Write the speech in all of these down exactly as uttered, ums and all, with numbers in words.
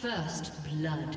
First blood.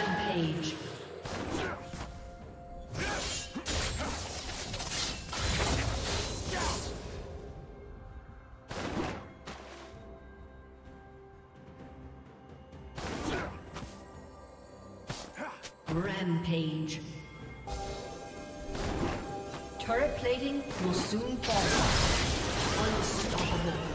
Rampage. Rampage. Turret plating will soon fall. Unstoppable.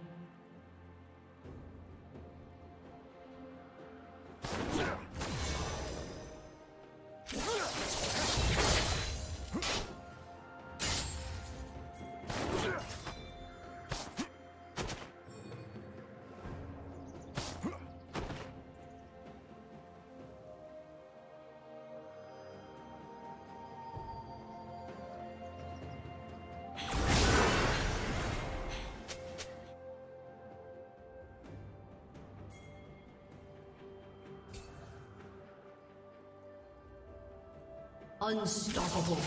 Unstoppable.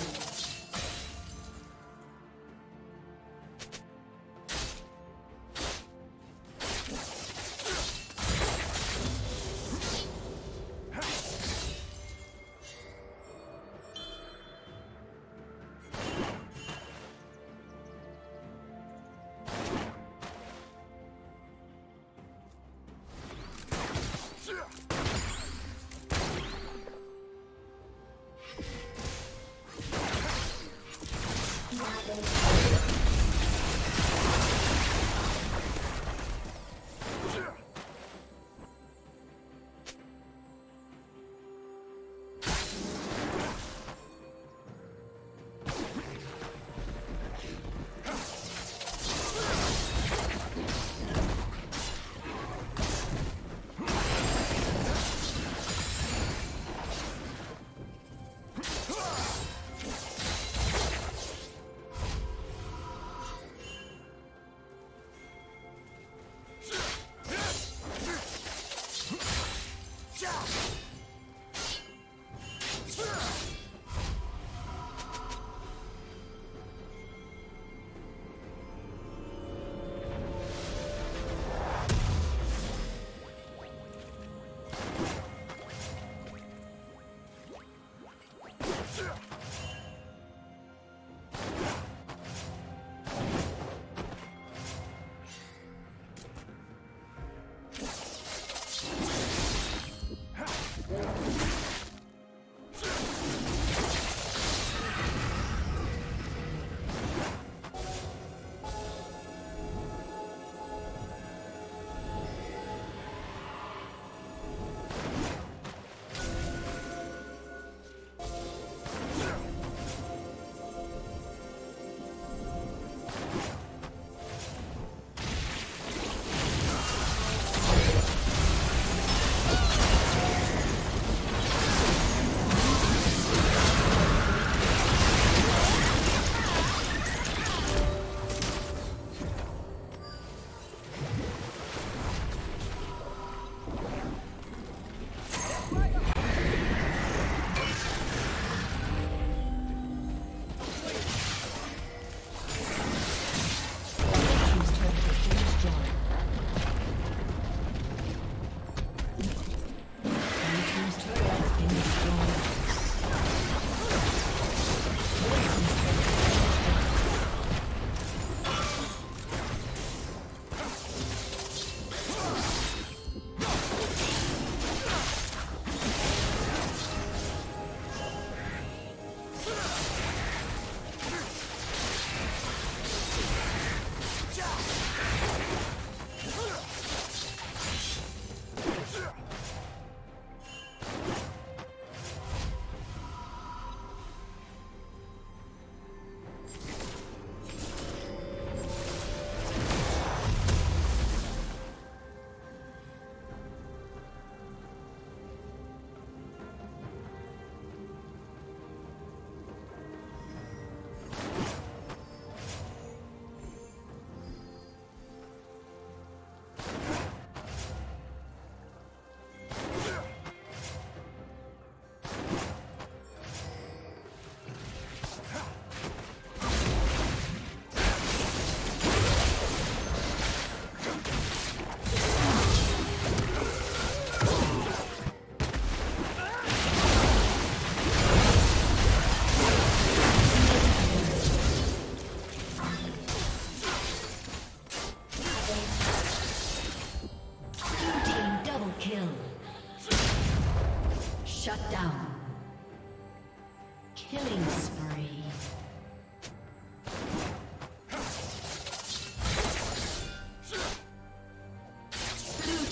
Killing spree.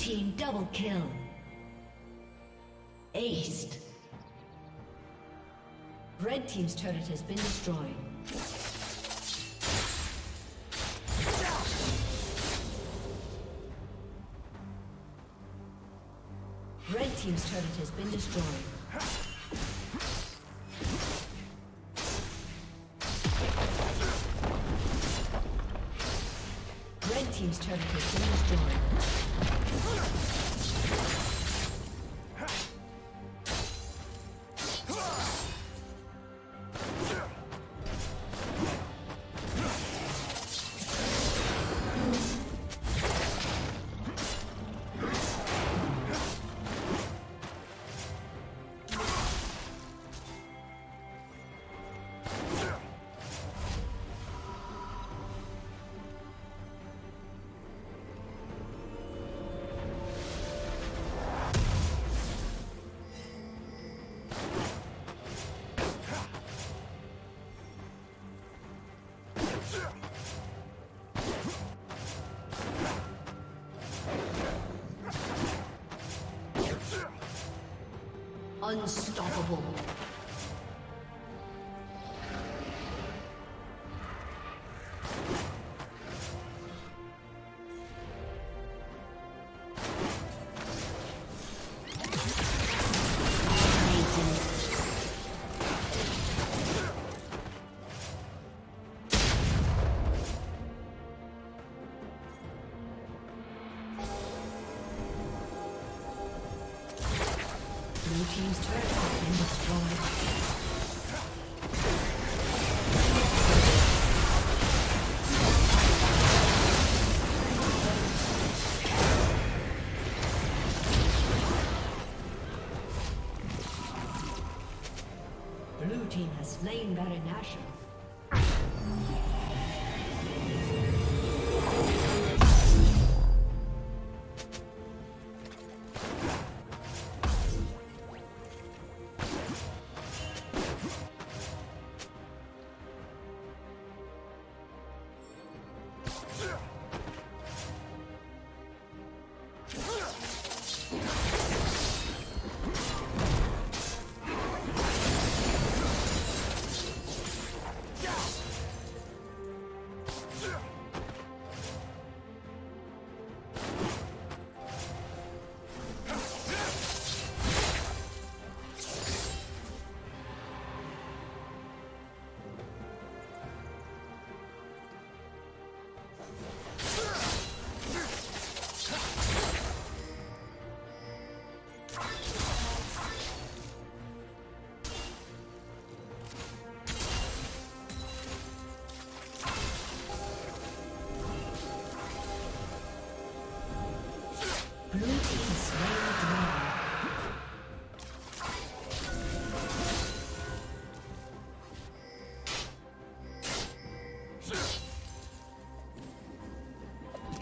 team double kill. Aced. Red team's turret has been destroyed. Red team's turret has been destroyed. Team's turret has been destroyed. Unstoppable. Blue team has slain Baron Nashor. Been destroyed.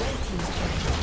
Red team's turret